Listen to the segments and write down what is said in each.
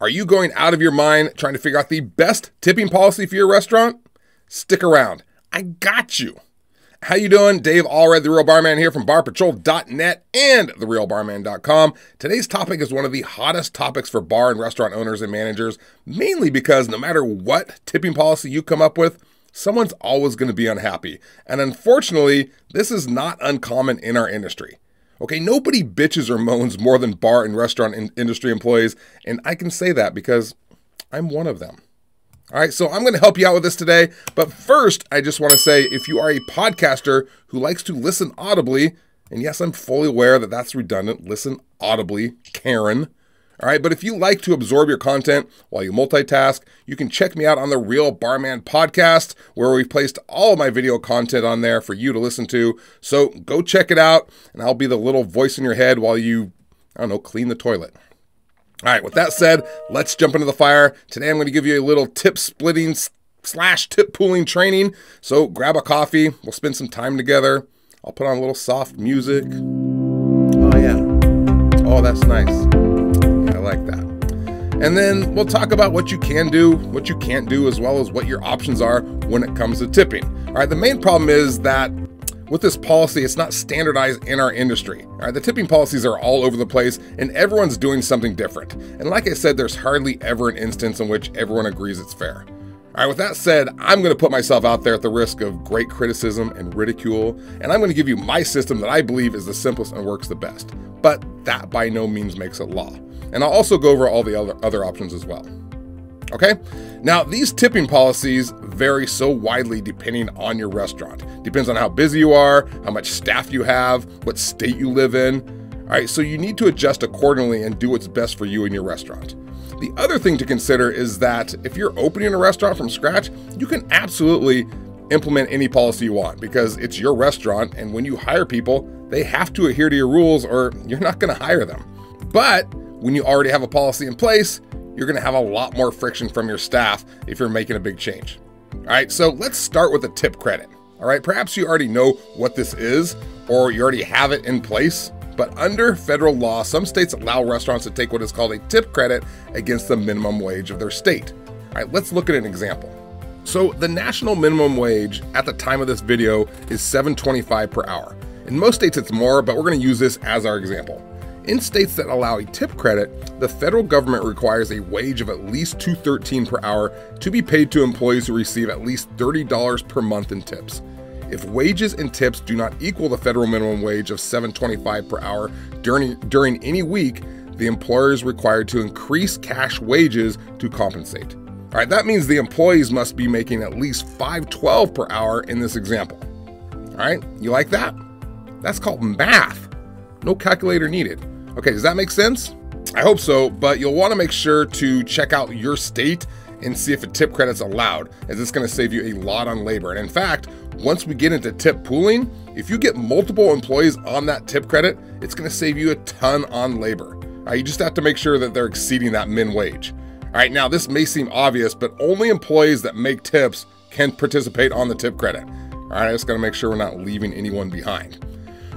Are you going out of your mind trying to figure out the best tipping policy for your restaurant? Stick around. I got you. How you doing? Dave Allred, the Real Barman here from barpatrol.net and therealbarman.com. Today's topic is one of the hottest topics for bar and restaurant owners and managers, mainly because no matter what tipping policy you come up with, someone's always going to be unhappy. And unfortunately, this is not uncommon in our industry. Okay, nobody bitches or moans more than bar and restaurant industry employees, and I can say that because I'm one of them. All right, so I'm going to help you out with this today, but first, I just want to say if you are a podcaster who likes to listen audibly, and yes, I'm fully aware that that's redundant, listen audibly, Karen. All right, but if you like to absorb your content while you multitask, you can check me out on the Real Barman Podcast, where we've placed all of my video content on there for you to listen to. So go check it out, and I'll be the little voice in your head while you, I don't know, clean the toilet. All right, with that said, let's jump into the fire. Today I'm going to give you a little tip splitting / tip pooling training. So grab a coffee. We'll spend some time together. I'll put on a little soft music. Oh, yeah. Oh, that's nice. Yeah, I like that. And then we'll talk about what you can do, what you can't do, as well as what your options are when it comes to tipping. All right, the main problem is that with this policy, it's not standardized in our industry. All right, the tipping policies are all over the place and everyone's doing something different. And like I said, there's hardly ever an instance in which everyone agrees it's fair. All right, with that said, I'm gonna put myself out there at the risk of great criticism and ridicule, and I'm gonna give you my system that I believe is the simplest and works the best. But that by no means makes it law. And I'll also go over all the other options as well. Okay, now these tipping policies vary so widely depending on your restaurant. Depends on how busy you are, how much staff you have, what state you live in. All right, so you need to adjust accordingly and do what's best for you and your restaurant. The other thing to consider is that if you're opening a restaurant from scratch, you can absolutely implement any policy you want because it's your restaurant, and when you hire people, they have to adhere to your rules or you're not gonna hire them. But when you already have a policy in place, you're gonna have a lot more friction from your staff if you're making a big change. All right, so let's start with a tip credit. All right, perhaps you already know what this is or you already have it in place, but under federal law, some states allow restaurants to take what is called a tip credit against the minimum wage of their state. All right, let's look at an example. So the national minimum wage at the time of this video is $7.25 per hour. In most states it's more, but we're gonna use this as our example. In states that allow a tip credit, the federal government requires a wage of at least $2.13 per hour to be paid to employees who receive at least $30 per month in tips. If wages and tips do not equal the federal minimum wage of $7.25 per hour during any week, the employer is required to increase cash wages to compensate. All right, that means the employees must be making at least $5.12 per hour in this example. All right, you like that? That's called math. No calculator needed. Okay, does that make sense? I hope so, but you'll want to make sure to check out your state and see if a tip credit's allowed, as it's going to save you a lot on labor. And in fact, once we get into tip pooling, if you get multiple employees on that tip credit, it's going to save you a ton on labor. All right, you just have to make sure that they're exceeding that min wage. All right, now this may seem obvious, but only employees that make tips can participate on the tip credit. All right, I just got to make sure we're not leaving anyone behind.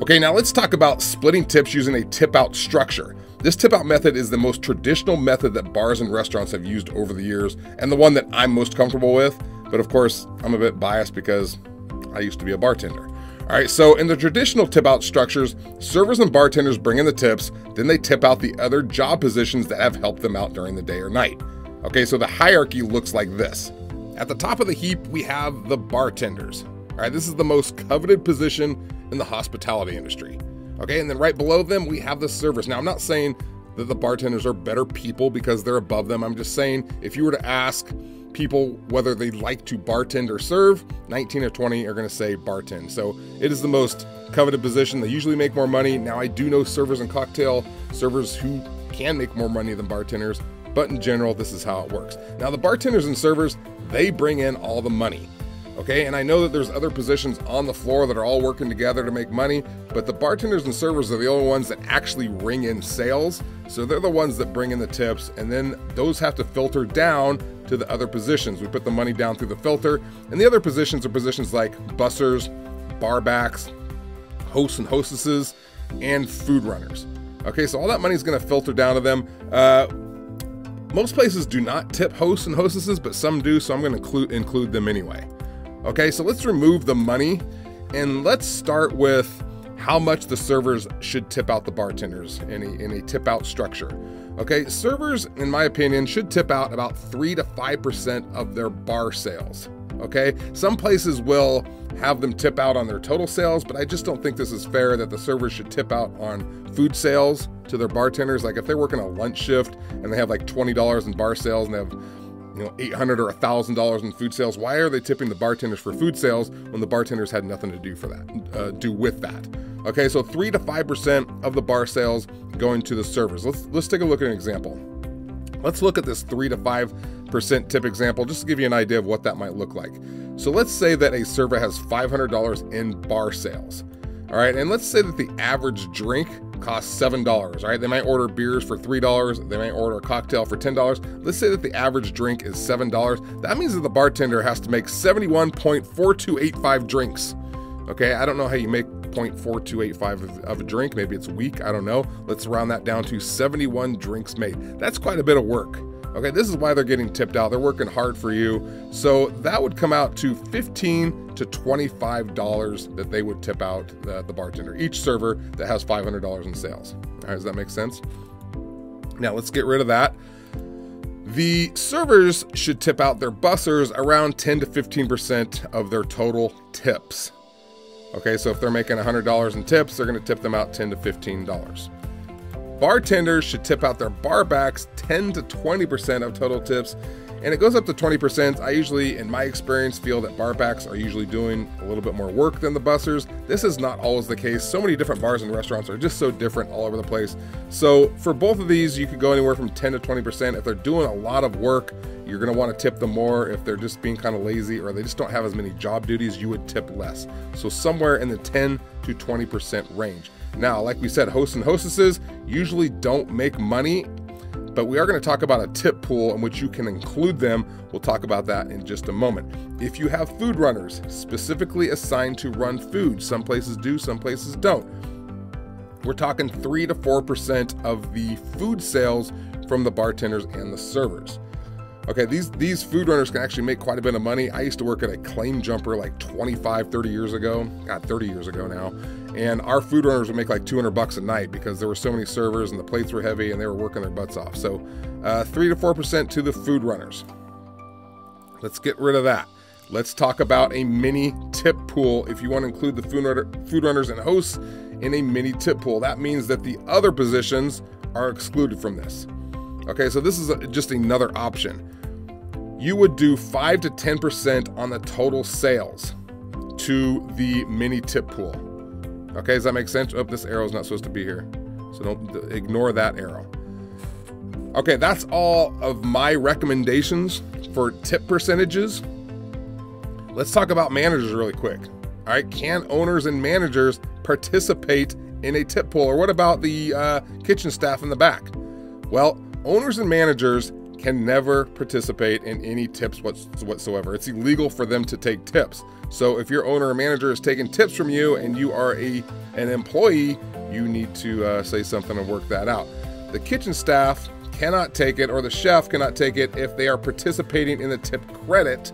Okay, now let's talk about splitting tips using a tip-out structure. This tip-out method is the most traditional method that bars and restaurants have used over the years, and the one that I'm most comfortable with, but of course, I'm a bit biased because I used to be a bartender. All right, so in the traditional tip-out structures, servers and bartenders bring in the tips, then they tip out the other job positions that have helped them out during the day or night. Okay, so the hierarchy looks like this. At the top of the heap, we have the bartenders. All right, this is the most coveted position in the hospitality industry. Okay, and then right below them, we have the servers. Now, I'm not saying that the bartenders are better people because they're above them. I'm just saying if you were to ask people whether they like to bartend or serve, 19 or 20 are gonna say bartend. So it is the most coveted position. They usually make more money. Now, I do know servers and cocktail servers who can make more money than bartenders, but in general, this is how it works. Now, the bartenders and servers, they bring in all the money. Okay, and I know that there's other positions on the floor that are all working together to make money, but the bartenders and servers are the only ones that actually ring in sales. So they're the ones that bring in the tips, and then those have to filter down to the other positions. We put the money down through the filter, and the other positions are positions like bussers, barbacks, hosts and hostesses, and food runners. Okay, so all that money is gonna filter down to them. Most places do not tip hosts and hostesses, but some do, so I'm going to include them anyway. Okay, so let's remove the money and let's start with how much the servers should tip out the bartenders in a tip out structure. Okay, servers, in my opinion, should tip out about 3 to 5% of their bar sales. Okay, some places will have them tip out on their total sales, but I just don't think this is fair that the servers should tip out on food sales to their bartenders. Like if they're working a lunch shift and they have like $20 in bar sales and they have, you know, $800 or $1,000 in food sales, why are they tipping the bartenders for food sales when the bartenders had nothing to do for that, do with that? Okay, so 3 to 5% of the bar sales going to the servers. Let's take a look at an example. Let's look at this 3 to 5% tip example just to give you an idea of what that might look like. So let's say that a server has $500 in bar sales. All right, and let's say that the average drink costs $7, all right? They might order beers for $3, they might order a cocktail for $10. Let's say that the average drink is $7. That means that the bartender has to make 71.4285 drinks. Okay, I don't know how you make 0.4285 of a drink. Maybe it's weak, I don't know. Let's round that down to 71 drinks made. That's quite a bit of work. Okay, this is why they're getting tipped out. They're working hard for you. So that would come out to $15 to $25 that they would tip out the bartender, each server that has $500 in sales. All right, does that make sense? Now let's get rid of that. The servers should tip out their bussers around 10 to 15% of their total tips. Okay, so if they're making $100 in tips, they're gonna tip them out $10 to $15. Bartenders should tip out their bar backs 10 to 20% of total tips, and it goes up to 20%. I usually, in my experience, feel that bar backs are usually doing a little bit more work than the bussers. This is not always the case. So many different bars and restaurants are just so different all over the place. So for both of these, you could go anywhere from 10 to 20%. If they're doing a lot of work, you're gonna wanna tip them more. If they're just being kind of lazy or they just don't have as many job duties, you would tip less. So somewhere in the 10 to 20% range. Now, like we said, hosts and hostesses usually don't make money, but we are going to talk about a tip pool in which you can include them. We'll talk about that in just a moment. If you have food runners specifically assigned to run food, some places do, some places don't. We're talking 3 to 4% of the food sales from the bartenders and the servers. Okay, these food runners can actually make quite a bit of money. I used to work at a claim jumper like 30 years ago. God, 30 years ago now. And our food runners would make like $200 a night because there were so many servers and the plates were heavy and they were working their butts off. So 3 to 4% to the food runners. Let's get rid of that. Let's talk about a mini tip pool. If you want to include the food runners and hosts in a mini tip pool, that means that the other positions are excluded from this. Okay, so this is just another option. You would do 5 to 10% on the total sales to the mini tip pool. Okay, does that make sense? Oh, this arrow is not supposed to be here. So don't ignore that arrow. Okay, that's all of my recommendations for tip percentages. Let's talk about managers really quick. All right, can owners and managers participate in a tip pool? Or what about the kitchen staff in the back? Well, owners and managers can never participate in any tips whatsoever. It's illegal for them to take tips. So if your owner or manager is taking tips from you and you are an employee, you need to say something and work that out. The kitchen staff cannot take it, or the chef cannot take it if they are participating in the tip credit,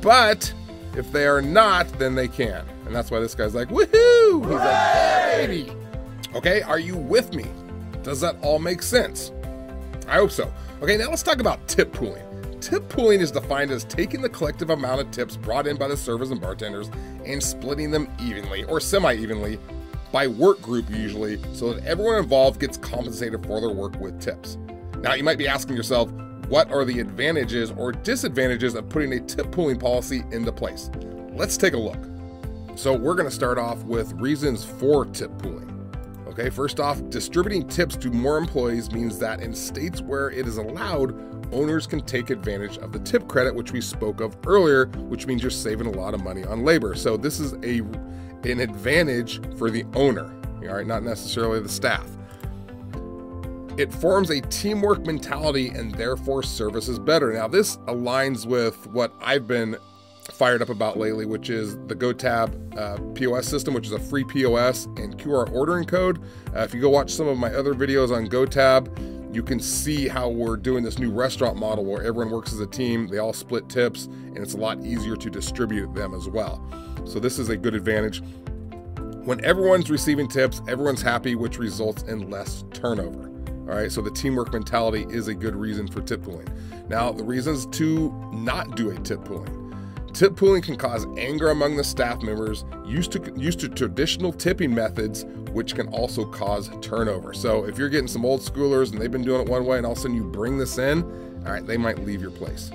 but if they are not, then they can. And that's why this guy's like, woohoo! He's like, baby! Okay, are you with me? Does that all make sense? I hope so. Okay, now let's talk about tip pooling. Tip pooling is defined as taking the collective amount of tips brought in by the servers and bartenders and splitting them evenly or semi-evenly by work group usually, so that everyone involved gets compensated for their work with tips. Now you might be asking yourself, what are the advantages or disadvantages of putting a tip pooling policy into place? Let's take a look. So we're gonna start off with reasons for tip pooling. Okay, first off, distributing tips to more employees means that in states where it is allowed, owners can take advantage of the tip credit, which we spoke of earlier, which means you're saving a lot of money on labor. So this is an advantage for the owner, all right, not necessarily the staff. It forms a teamwork mentality and therefore service is better. Now this aligns with what I've been fired up about lately, which is the GoTab POS system, which is a free POS and QR ordering code. If you go watch some of my other videos on GoTab, you can see how we're doing this new restaurant model where everyone works as a team, they all split tips, and it's a lot easier to distribute them as well. So this is a good advantage. When everyone's receiving tips, everyone's happy, which results in less turnover. All right, so the teamwork mentality is a good reason for tip pooling. Now, the reasons to not do a tip pooling. Tip pooling can cause anger among the staff members used to traditional tipping methods, which can also cause turnover. So if you're getting some old schoolers and they've been doing it one way and all of a sudden you bring this in, all right, they might leave your place.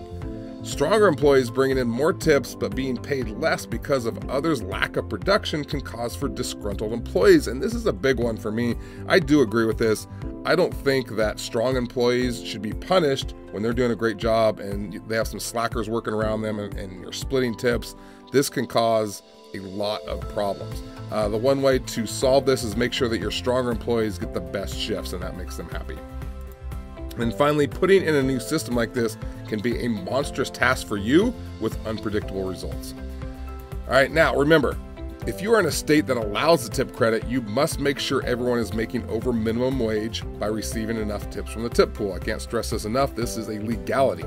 Stronger employees bringing in more tips but being paid less because of others' lack of production can cause for disgruntled employees. And this is a big one for me. I do agree with this. I don't think that strong employees should be punished when they're doing a great job and they have some slackers working around them and you're splitting tips. This can cause a lot of problems. The one way to solve this is make sure that your stronger employees get the best shifts and that makes them happy. And finally, putting in a new system like this can be a monstrous task for you with unpredictable results. All right, now remember, if you are in a state that allows the tip credit, you must make sure everyone is making over minimum wage by receiving enough tips from the tip pool. I can't stress this enough, this is a legality.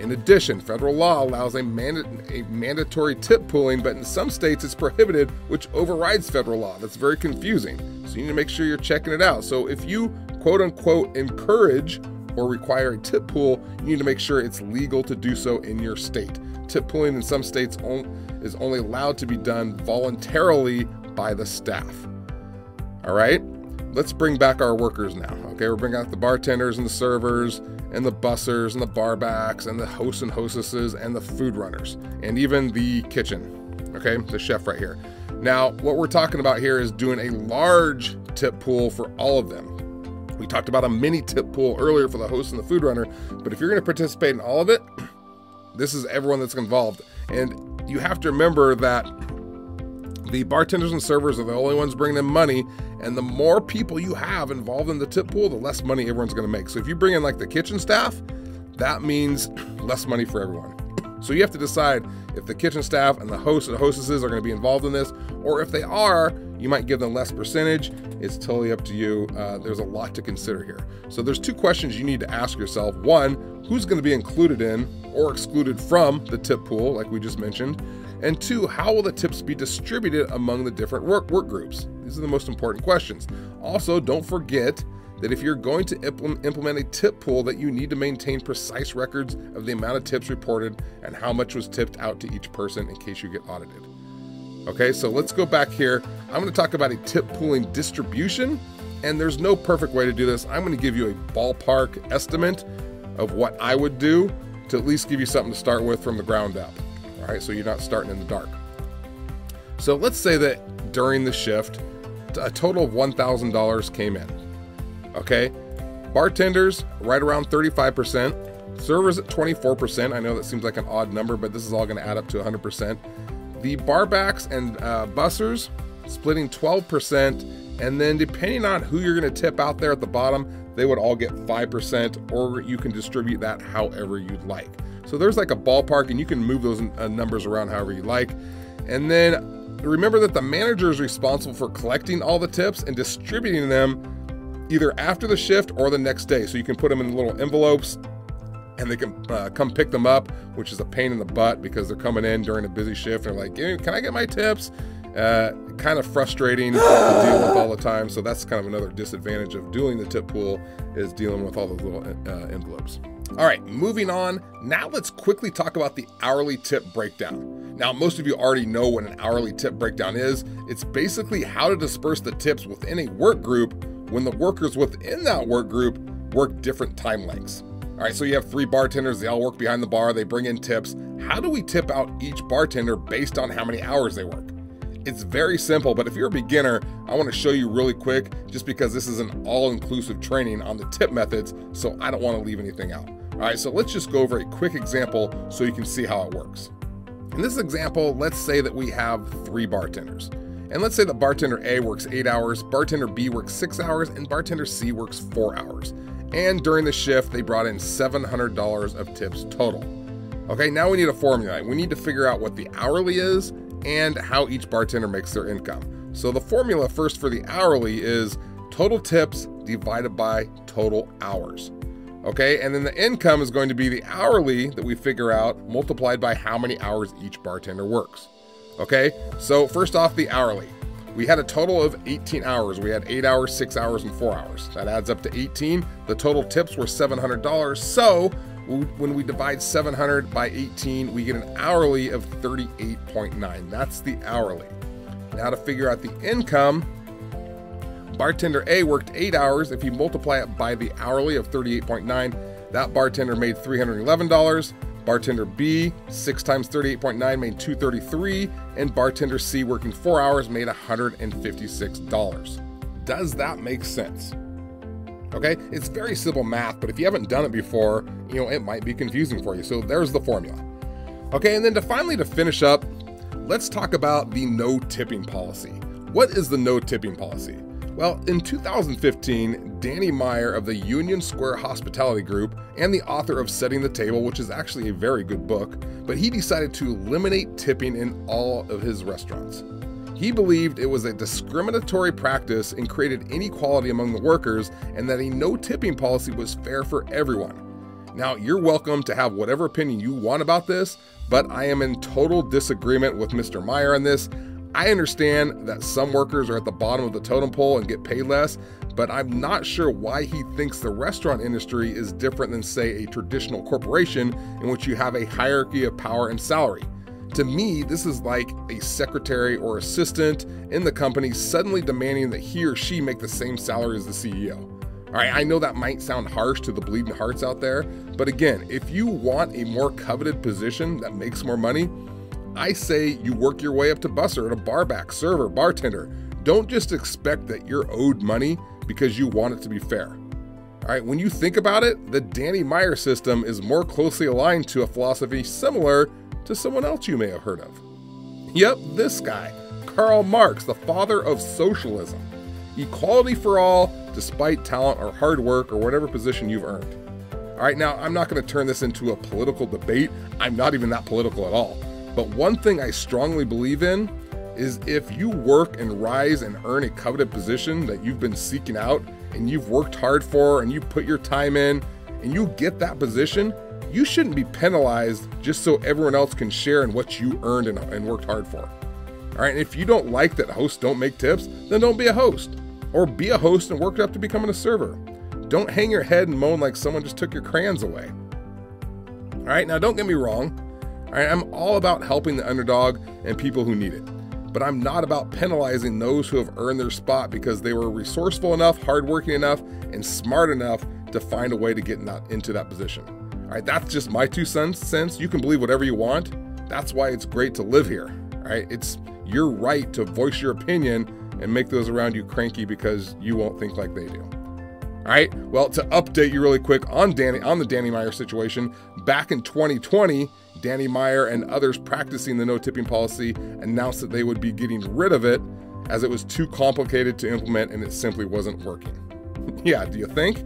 In addition, federal law allows a mandatory tip pooling, but in some states it's prohibited, which overrides federal law. That's very confusing. So you need to make sure you're checking it out. So if you quote unquote encourage or require a tip pool, you need to make sure it's legal to do so in your state. Tip pooling in some states is only allowed to be done voluntarily by the staff. All right, let's bring back our workers now. Okay, we're bringing out the bartenders and the servers and the bussers and the barbacks and the hosts and hostesses and the food runners and even the kitchen, okay, the chef right here. Now, what we're talking about here is doing a large tip pool for all of them. We talked about a mini tip pool earlier for the host and the food runner, but if you're going to participate in all of it, this is everyone that's involved. And you have to remember that the bartenders and servers are the only ones bringing in money, and the more people you have involved in the tip pool, the less money everyone's going to make. So if you bring in like the kitchen staff, that means less money for everyone. So you have to decide if the kitchen staff and the hosts and hostesses are going to be involved in this, or if they are, you might give them less percentage. It's totally up to you. There's a lot to consider here. So there's two questions you need to ask yourself. One, who's going to be included in or excluded from the tip pool, like we just mentioned? And two, how will the tips be distributed among the different work groups? These are the most important questions. Also, don't forget that if you're going to implement a tip pool, that you need to maintain precise records of the amount of tips reported and how much was tipped out to each person in case you get audited. Okay, so let's go back here. I'm gonna talk about a tip pooling distribution, and there's no perfect way to do this. I'm gonna give you a ballpark estimate of what I would do to at least give you something to start with from the ground up. All right, so you're not starting in the dark. So let's say that during the shift, a total of $1,000 came in. Okay, bartenders right around 35%, servers at 24%. I know that seems like an odd number, but this is all gonna add up to 100%. The barbacks and bussers splitting 12%, and then depending on who you're gonna tip out there at the bottom, they would all get 5%, or you can distribute that however you'd like. So there's like a ballpark, and you can move those numbers around however you like. And then remember that the manager is responsible for collecting all the tips and distributing them either after the shift or the next day. So you can put them in little envelopes and they can come pick them up, which is a pain in the butt because they're coming in during a busy shift. And they're like, hey, can I get my tips? Kind of frustrating to deal with all the time. So that's kind of another disadvantage of doing the tip pool, is dealing with all those little envelopes. All right, moving on. Now let's quickly talk about the hourly tip breakdown. Now, most of you already know what an hourly tip breakdown is. It's basically how to disperse the tips within a work group when the workers within that work group work different time lengths. All right, so you have three bartenders, they all work behind the bar, they bring in tips. How do we tip out each bartender based on how many hours they work? It's very simple, but if you're a beginner, I wanna show you really quick, just because this is an all-inclusive training on the tip methods, so I don't wanna leave anything out. All right, so let's just go over a quick example so you can see how it works. In this example, let's say that we have three bartenders. And let's say that bartender A works 8 hours, bartender B works 6 hours, and bartender C works 4 hours. And during the shift, they brought in $700 of tips total. Okay, now we need a formula. We need to figure out what the hourly is and how each bartender makes their income. So the formula first for the hourly is total tips divided by total hours. Okay, and then the income is going to be the hourly that we figure out multiplied by how many hours each bartender works. Okay, so first off, the hourly. We had a total of 18 hours. We had 8 hours, 6 hours, and 4 hours. That adds up to 18. The total tips were $700. So when we divide 700 by 18, we get an hourly of 38.9. That's the hourly. Now to figure out the income, bartender A worked 8 hours. If you multiply it by the hourly of 38.9, that bartender made $311. Bartender B, 6 times 38.9 made $233, and bartender C working 4 hours made $156. Does that make sense? Okay, it's very simple math, but if you haven't done it before, you know, it might be confusing for you. So there's the formula. Okay, and then to finish up, let's talk about the no tipping policy. What is the no tipping policy? Well, in 2015, Danny Meyer of the Union Square Hospitality Group and the author of Setting the Table, which is actually a very good book, but he decided to eliminate tipping in all of his restaurants. He believed it was a discriminatory practice and created inequality among the workers, and that a no tipping policy was fair for everyone. Now, you're welcome to have whatever opinion you want about this, but I am in total disagreement with Mr. Meyer on this. I understand that some workers are at the bottom of the totem pole and get paid less, but I'm not sure why he thinks the restaurant industry is different than, say, a traditional corporation in which you have a hierarchy of power and salary. To me, this is like a secretary or assistant in the company suddenly demanding that he or she make the same salary as the CEO. All right, I know that might sound harsh to the bleeding hearts out there, but again, if you want a more coveted position that makes more money, I say you work your way up to busser, to barback, server, bartender. Don't just expect that you're owed money because you want it to be fair. All right, when you think about it, the Danny Meyer system is more closely aligned to a philosophy similar to someone else you may have heard of. Yep, this guy, Karl Marx, the father of socialism. Equality for all, despite talent or hard work or whatever position you've earned. All right, now I'm not going to turn this into a political debate. I'm not even that political at all. But one thing I strongly believe in is if you work and rise and earn a coveted position that you've been seeking out and you've worked hard for and you put your time in and you get that position, you shouldn't be penalized just so everyone else can share in what you earned and worked hard for. All right, and if you don't like that hosts don't make tips, then don't be a host, or be a host and work up to becoming a server. Don't hang your head and moan like someone just took your crayons away. All right, now don't get me wrong. All right, I'm all about helping the underdog and people who need it, but I'm not about penalizing those who have earned their spot because they were resourceful enough, hardworking enough, and smart enough to find a way to get into that position. All right, that's just my 2 cents. You can believe whatever you want. That's why it's great to live here. All right, it's your right to voice your opinion and make those around you cranky because you won't think like they do. All right, well, to update you really quick on the Danny Meyer situation, back in 2020, Danny Meyer and others practicing the no tipping policy announced that they would be getting rid of it as it was too complicated to implement and it simply wasn't working. Yeah, do you think?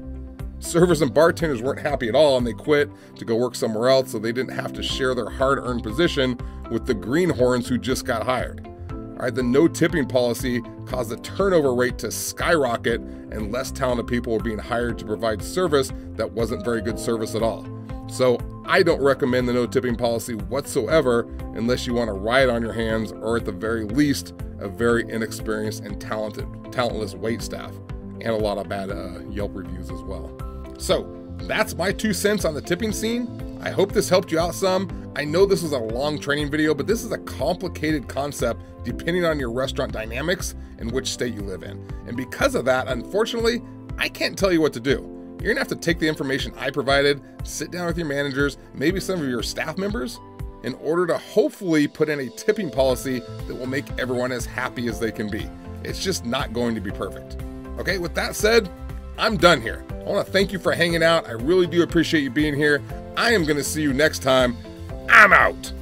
Servers and bartenders weren't happy at all and they quit to go work somewhere else so they didn't have to share their hard-earned position with the greenhorns who just got hired. All right, the no tipping policy caused the turnover rate to skyrocket and less talented people were being hired to provide service that wasn't very good service at all. So I don't recommend the no tipping policy whatsoever unless you want a riot on your hands or at the very least a very inexperienced and talentless waitstaff and a lot of bad Yelp reviews as well. So that's my 2 cents on the tipping scene. I hope this helped you out some. I know this was a long training video, but this is a complicated concept depending on your restaurant dynamics and which state you live in. And because of that, unfortunately, I can't tell you what to do. You're gonna have to take the information I provided, sit down with your managers, maybe some of your staff members, in order to hopefully put in a tipping policy that will make everyone as happy as they can be. It's just not going to be perfect. Okay, with that said, I'm done here. I wanna thank you for hanging out. I really do appreciate you being here. I am gonna see you next time. I'm out.